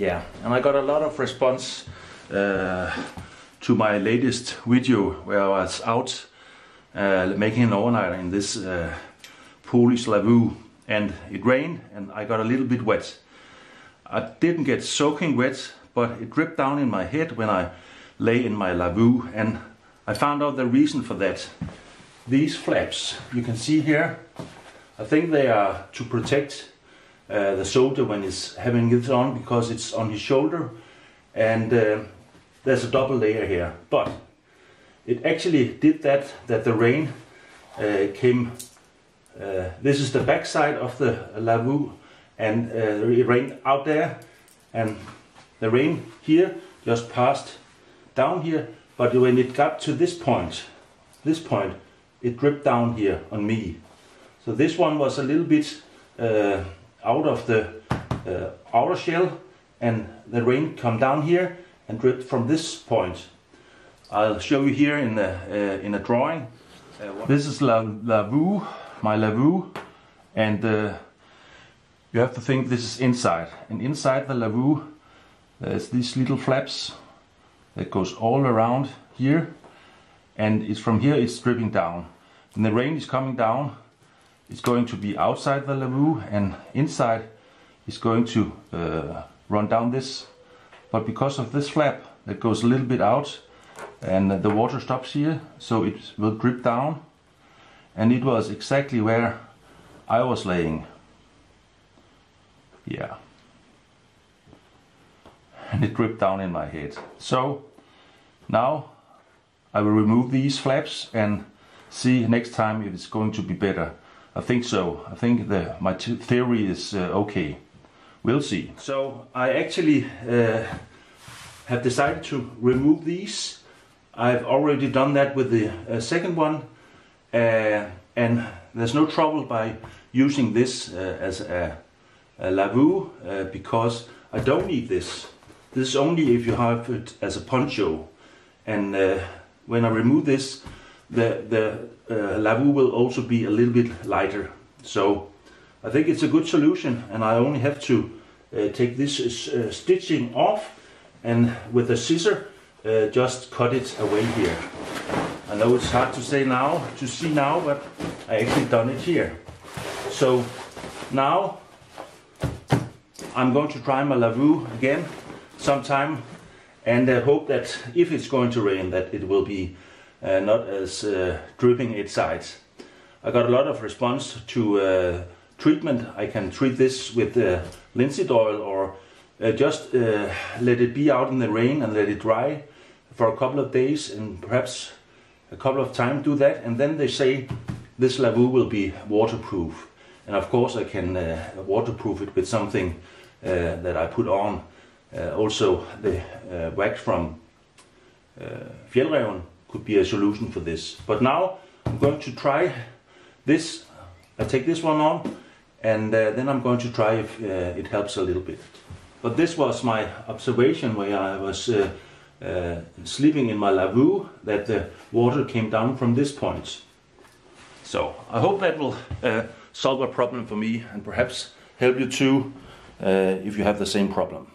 Yeah, and I got a lot of response to my latest video where I was out making an overnighter in this Polish lavvu, and it rained and I got a little bit wet. I didn't get soaking wet, but it dripped down in my head when I lay in my lavvu, and I found out the reason for that. These flaps you can see here, I think they are to protect the soldier when he's having this on, because it's on his shoulder, and there's a double layer here. But it actually did that the rain came, this is the back side of the lavvu, and it rained out there, and the rain here just passed down here, but when it got to this point, it dripped down here on me. So this one was a little bit out of the outer shell, and the rain come down here and dripped from this point. I'll show you here in a drawing. This is lavvu, my lavvu, and you have to think this is inside. And inside the lavvu, there's these little flaps that goes all around here, and it's from here it's dripping down. And the rain is coming down. It's going to be outside the lavvu, and inside is going to run down this. But because of this flap that goes a little bit out, and the water stops here, so it will drip down. And it was exactly where I was laying. Yeah. And it dripped down in my head. So now I will remove these flaps and see next time if it's going to be better. I think so. I think my theory is okay. We'll see. So I actually have decided to remove these. I've already done that with the second one, and there's no trouble by using this as a lavvu, because I don't need this. This is only if you have it as a poncho, and when I remove this, the lavvu will also be a little bit lighter. So I think it's a good solution, and I only have to take this stitching off, and with a scissor just cut it away here. I know it's hard to say now, to see now, but I actually done it here. So now I'm going to try my lavvu again sometime, and I hope that if it's going to rain, that it will be not as dripping inside. I got a lot of response to treatment. I can treat this with linseed oil, or just let it be out in the rain and let it dry for a couple of days, and perhaps a couple of times do that, and then they say this lavvu will be waterproof. And of course I can waterproof it with something that I put on. Also the wax from Fjällräven could be a solution for this. But now I'm going to try this. I take this one on, and then I'm going to try if it helps a little bit. But this was my observation where I was sleeping in my lavvu, that the water came down from this point. So I hope that will solve a problem for me, and perhaps help you too if you have the same problem.